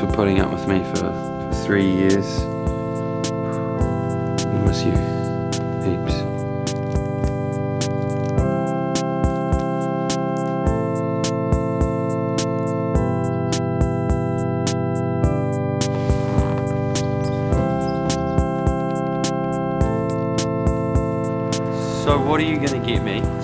for putting up with me for 3 years. I miss you, heaps. So what are you going to get me?